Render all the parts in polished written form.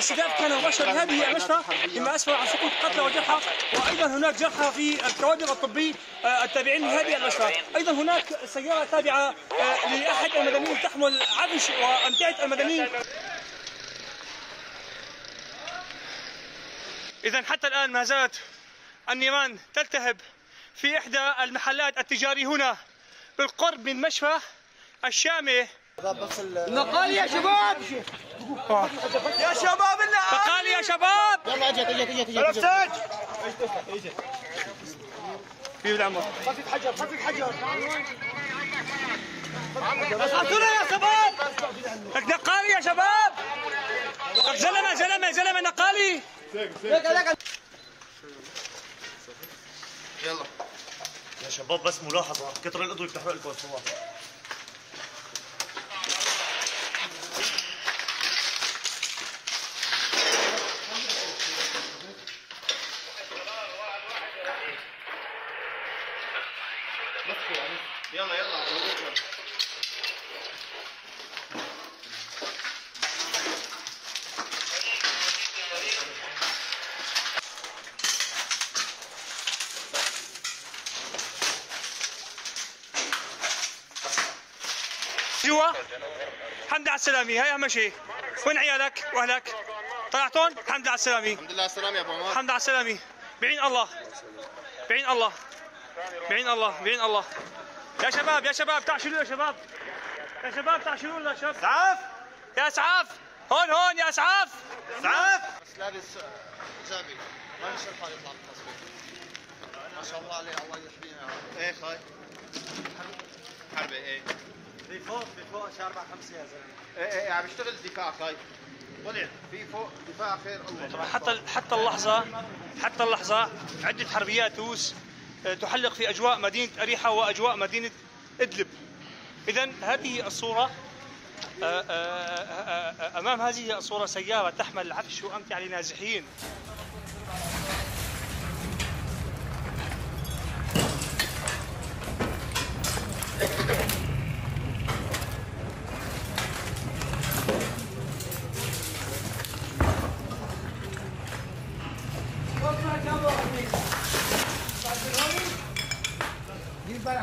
الاستهداف كان مباشر. هذه العشرة فيما أسفر عن سقوط قتلى وجرحى، وأيضا هناك جرحى في الكوادر الطبي التابعين لهذه العشرة. أيضا هناك سيارة تابعة لأحد المدنيين تحمل عفش وأمتعة المدنيين. إذا حتى الآن ما زالت النيران تلتهب في إحدى المحلات التجارية هنا بالقرب من مشفى الشامي. نقال يا شباب، يا شباب نقال يا شباب، يلا اجت رفساج كيف العمر، خفك حجر خفك حجر، اسعدونا يا شباب، لك نقالي يا شباب، لك زلمه زلمه زلمه نقالي، يلا يا شباب. بس ملاحظه، كثر القضوه بتحرق لكم الصور. يلا يلا جوا. الحمد لله على السلامة. هاي أهم شيء. وين عيالك وأهلك؟ طلعتون؟ الحمد لله على السلامة. الحمد لله على السلامة يا أبو عمر. الحمد لله على السلامة. بعين الله. بعين الله. بعين الله. بعين الله. يا شباب يا شباب تعالوا شيلوا، يا شباب يا شباب تعالوا شيلوا لنا. شباب اسعاف يا اسعاف، هون هون يا اسعاف، اسعاف بس لابس جابي ما يصير حال يطلع بالتصوير. ما شاء الله عليه، الله يحميها. ايه هاي حربه، ايه في فوق، في فوق شاربع 5 يا زلمه. ايه ايه عم يشتغل دفاع، خاي طلع في فوق دفاع خير الله. طبعا حتى اللحظه، حتى اللحظه عده حربيات توس تحلق في أجواء مدينة أريحا وأجواء مدينة إدلب. إذن هذه الصورة، أمام هذه الصورة سيارة تحمل عفش وأمتعة لنازحين.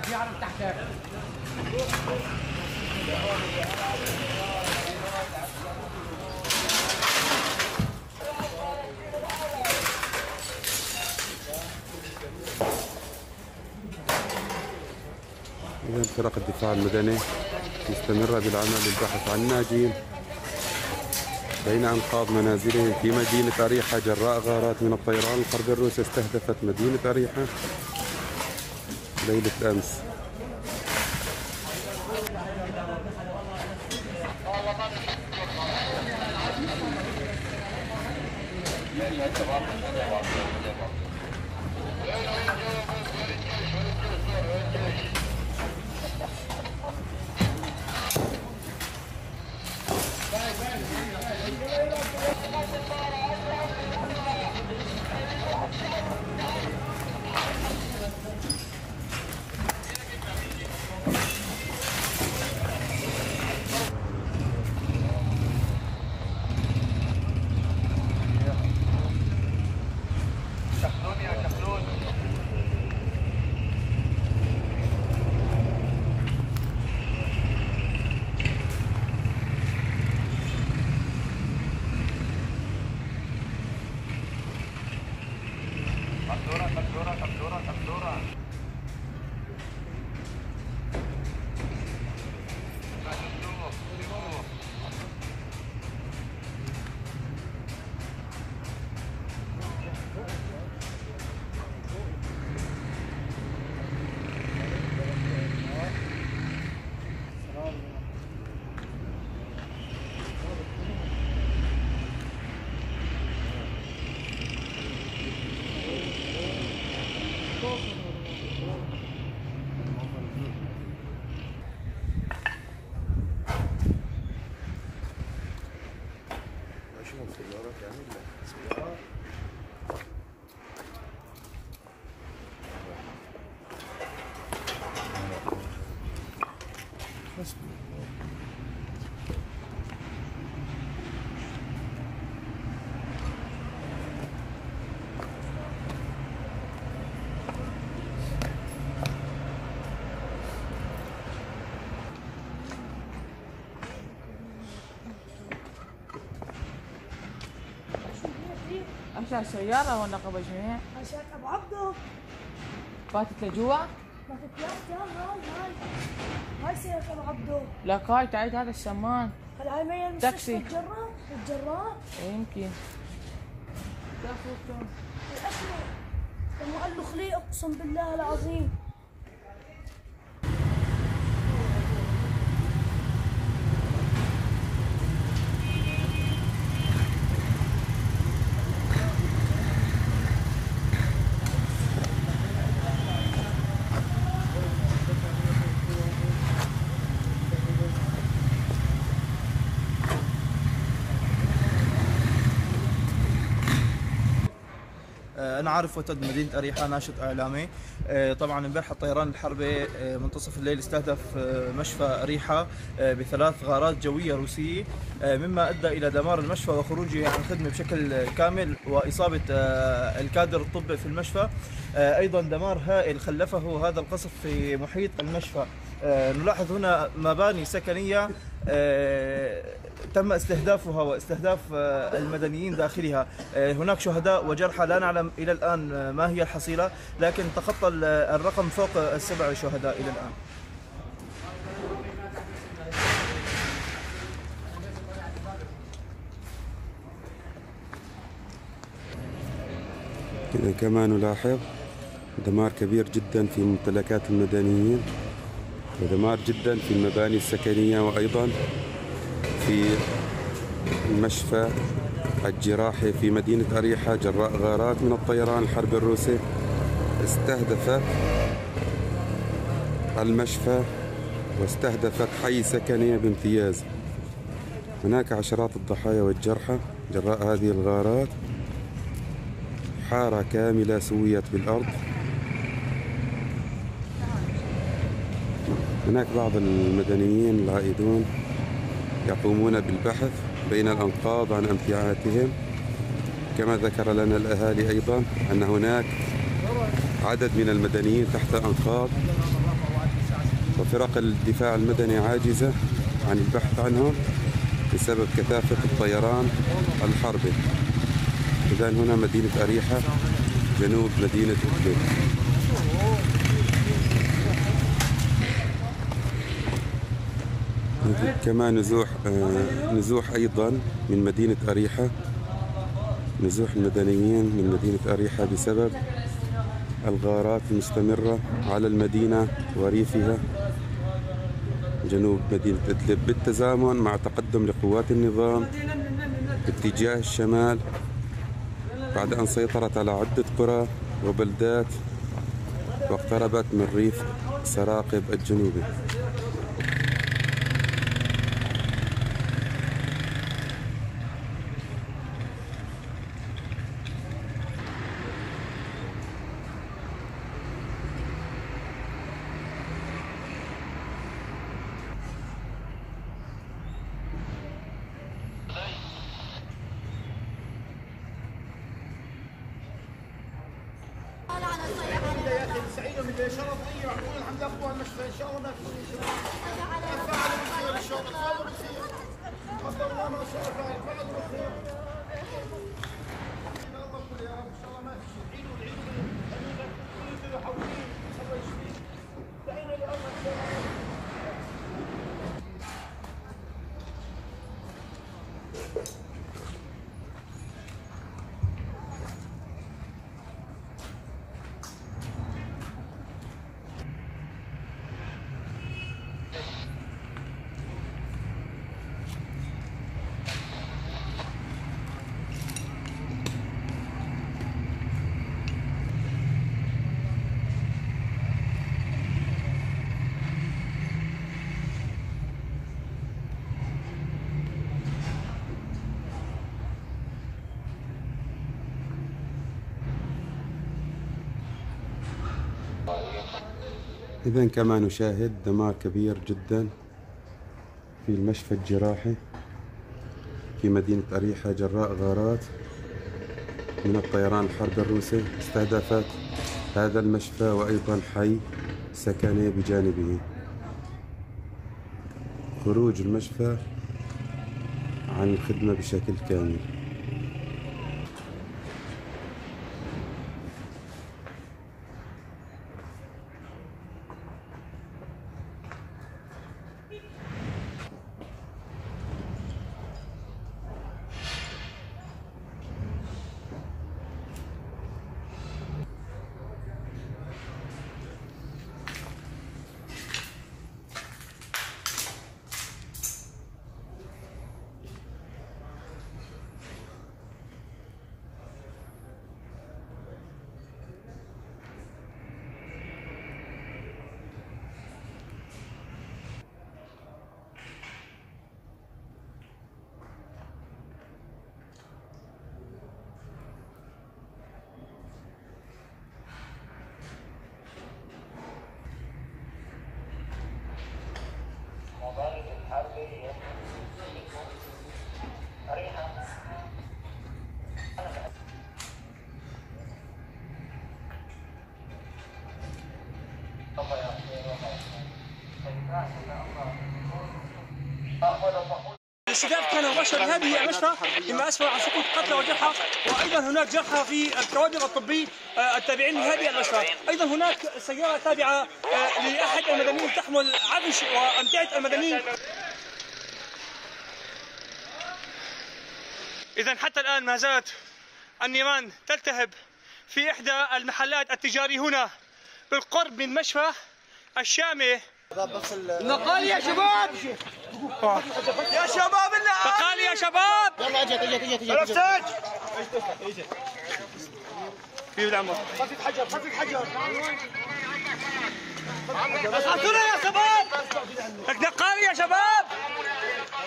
في عرب تحتك. إذن فرق الدفاع المدني مستمرة بالعمل للبحث عن ناجين بين أنقاض منازلهم في مدينة أريحا جراء غارات من الطيران الحربي الروسي استهدفت مدينة أريحا ليلة أمس. عشان سيارة ولا قبل جميع؟ عشان أبو عبده فاتت لجوا؟ فاتت لا هاي سيارة أبو عبده. لا هاي تعيد هذا الشمان. هاي ما هي تاكسي الجرار؟ يمكن. الأسمر لما قال له خليه أقسم بالله العظيم. أنا عارف وتد مدينة أريحا ناشط إعلامي. طبعاً امبارح الطيران الحربي منتصف الليل استهدف مشفى أريحا بثلاث غارات جوية روسية، مما أدى إلى دمار المشفى وخروجه عن خدمة بشكل كامل وإصابة الكادر الطبي في المشفى. أيضاً دمار هائل خلفه هذا القصف في محيط المشفى. نلاحظ هنا مباني سكنية تم استهدافها واستهداف المدنيين داخلها. هناك شهداء وجرحى، لا نعلم إلى الآن ما هي الحصيلة، لكن تخطى الرقم فوق 7 شهداء إلى الآن. كما نلاحظ دمار كبير جدا في ممتلكات المدنيين، ودمار جدا في المباني السكنية، وأيضا في المشفى الجراحي في مدينة أريحا جراء غارات من الطيران الحربي الروسي. استهدفت المشفى واستهدفت حي سكني بامتياز. هناك عشرات الضحايا والجرحى جراء هذه الغارات. حارة كاملة سويت بالأرض. هناك بعض المدنيين العائدون يقومون بالبحث بين الأنقاض عن أمتعاتهم. كما ذكر لنا الأهالي أيضا أن هناك عدد من المدنيين تحت أنقاض، وفرق الدفاع المدني عاجزة عن البحث عنهم بسبب كثافة الطيران الحربي. إذن هنا مدينة أريحا جنوب مدينة إدلب. كما نزوح أيضا من مدينة أريحا، نزوح المدنيين من مدينة أريحا بسبب الغارات المستمرة على المدينة وريفها جنوب مدينة إدلب، بالتزامن مع تقدم لقوات النظام باتجاه الشمال بعد أن سيطرت على عدة قرى وبلدات واقتربت من ريف سراقب الجنوبي. سعيدة من شرف أي عموما الحمد لله أقوى المشفى إن شاء الله إن شاء الله. إذن كما نشاهد دمار كبير جدا في المشفى الجراحي في مدينة أريحا جراء غارات من الطيران الحربي الروسي استهدفت هذا المشفى وأيضا حي سكني بجانبه. خروج المشفى عن الخدمة بشكل كامل. عشان هذه هي عشرة مما اسفر عن سقوط قتلى وجرحى، وايضا هناك جرحى في الكوادر الطبي التابعين لهذه العشرة. ايضا هناك سياره تابعه لاحد المدنيين تحمل عفش وامتعه المدنيين. اذا حتى الان ما زالت النيران تلتهب في احدى المحلات التجاري هنا بالقرب من مشفى الشامي. نقال يا شباب، يا شباب نقال يا شباب، يلا اجت عرفتك في العمر، خفيت حجر خفيت حجر، اسعدونا يا شباب، لك نقالي يا شباب،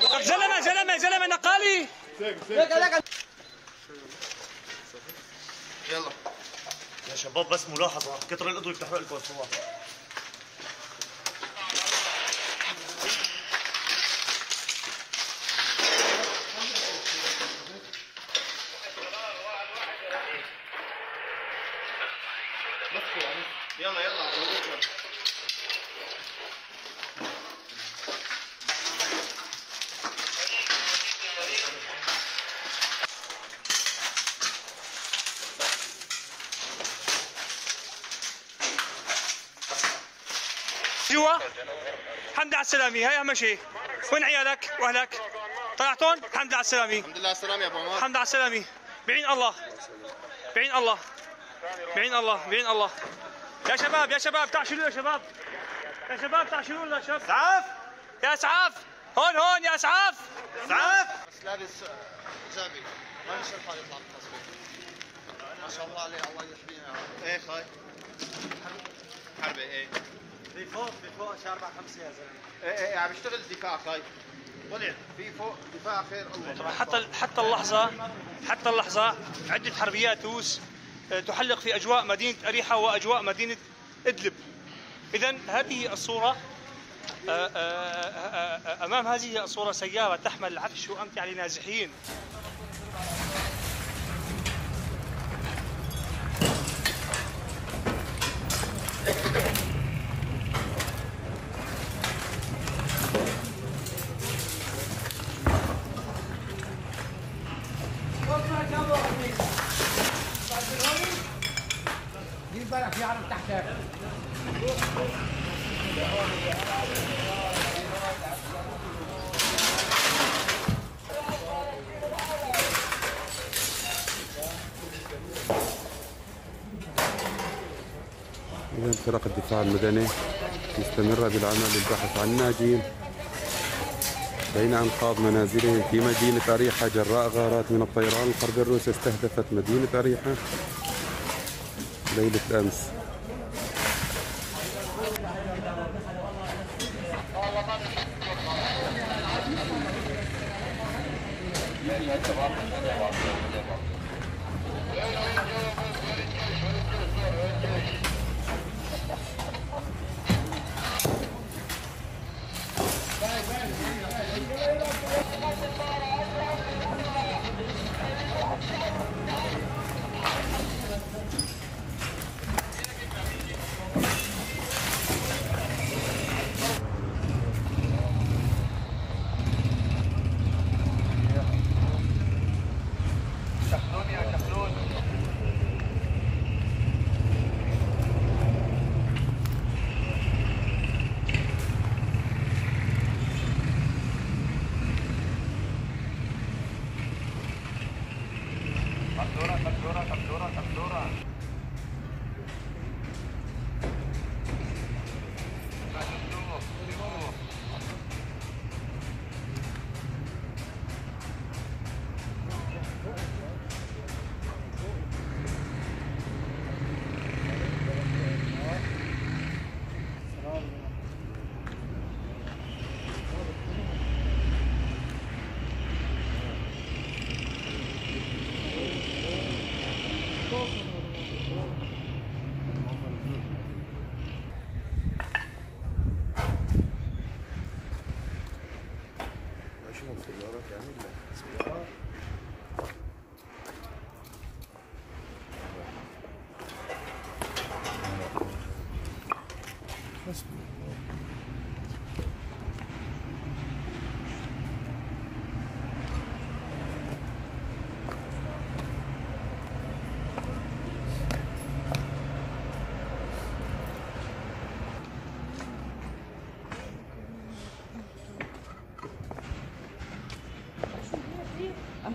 لك زلمه زلمه زلمه نقالي، يلا يا شباب. بس ملاحظه، كتر القدوه بتحرق لكم الصور. يلا يلا جوا. الحمد لله على السلامة، هاي أهم شيء. وين عيالك وأهلك؟ طلعتون؟ الحمد لله على السلامة. الحمد لله على السلامة يا أبو عمر. الحمد لله على السلامة. بعين الله. بعين الله. بعين الله، بعين الله. يا شباب يا شباب تعال شيلونا يا شباب. يا شباب تعال شيلونا يا شباب. اسعاف يا اسعاف، هون هون يا اسعاف. اسعاف لابس جابي، ما مش رح يطلع بالتصوير. ما شاء الله عليه، الله يحميها. ايه خاي. حربة ايه. في فوق في فوق شهر 4 5 يا زلمة. ايه عم بشتغل دفاع خاي. طلع في فوق دفاع خير الله. طبعا حتى اللحظة عدة حربيات روس تحلق في أجواء مدينة أريحا وأجواء مدينة إدلب. إذن هذه الصورة، أمام هذه الصورة سيارة تحمل عفش وأمتعة لنازحين. إذن فرق الدفاع المدني مستمرة بالعمل للبحث عن ناجين بين أنقاض منازلهم في مدينة أريحا جراء غارات من الطيران الحربي الروسي استهدفت مدينة أريحا ليلة أمس.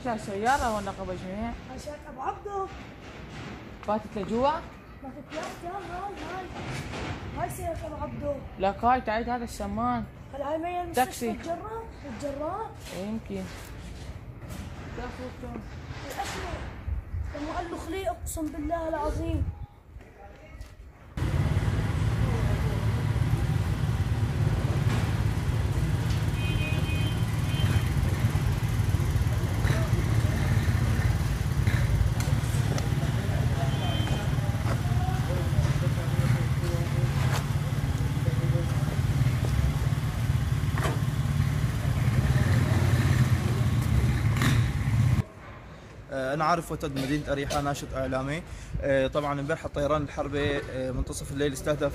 لها سيارة ولا قبل جميع؟ عشان ابو عبده فاتت لجوا؟ فاتت لا هاي سيارة ابو عبده. لا هاي تعيد هذا الشمان. هل هاي مية المستشفى الجراح؟ الجراح؟ يمكن. تاخذ الاسود لما قال له خليه اقسم بالله العظيم. أنا عارف وتد مدينة أريحا ناشط إعلامي. طبعاً امبارح الطيران الحربي منتصف الليل استهدف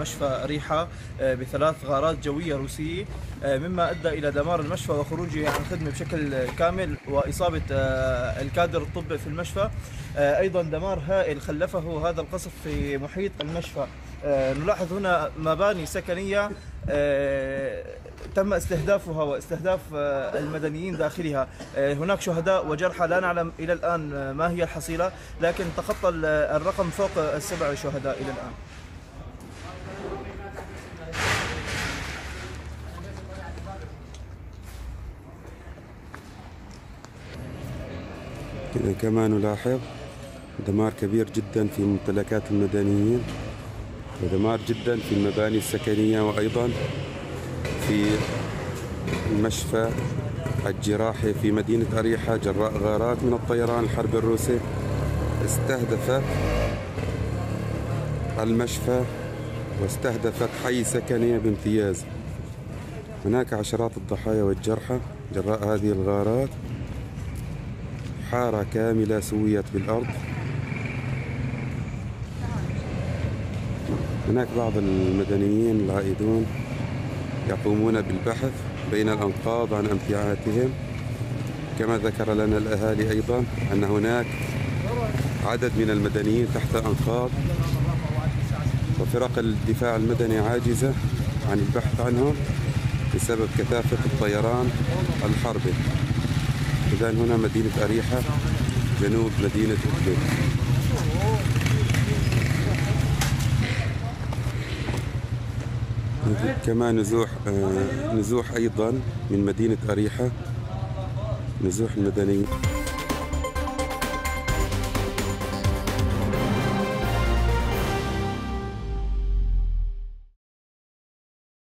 مشفى أريحا بثلاث غارات جوية روسية، مما أدى إلى دمار المشفى وخروجه عن الخدمة بشكل كامل وإصابة الكادر الطبي في المشفى. أيضاً دمار هائل خلفه هذا القصف في محيط المشفى. نلاحظ هنا مباني سكنية تم استهدافها واستهداف المدنيين داخلها. هناك شهداء وجرحى، لا نعلم إلى الآن ما هي الحصيلة، لكن تخطى الرقم فوق 7 شهداء إلى الآن. كما نلاحظ دمار كبير جدا في ممتلكات المدنيين، ودمار جدا في المباني السكنية، وأيضا في المشفى الجراحي في مدينة أريحا جراء غارات من الطيران الحربي الروسي استهدفت المشفى واستهدفت حي سكني بامتياز. هناك عشرات الضحايا والجرحى جراء هذه الغارات. حارة كاملة سويت بالأرض. هناك بعض المدنيين العائدون يقومون بالبحث بين الأنقاض عن أمتعاتهم. كما ذكر لنا الأهالي أيضا أن هناك عدد من المدنيين تحت أنقاض وفرق الدفاع المدني عاجزة عن البحث عنهم بسبب كثافة الطيران الحربي. إذن هنا مدينة أريحا جنوب مدينة إدلب. كما نزوح أيضا من مدينة أريحا، نزوح المدنيين.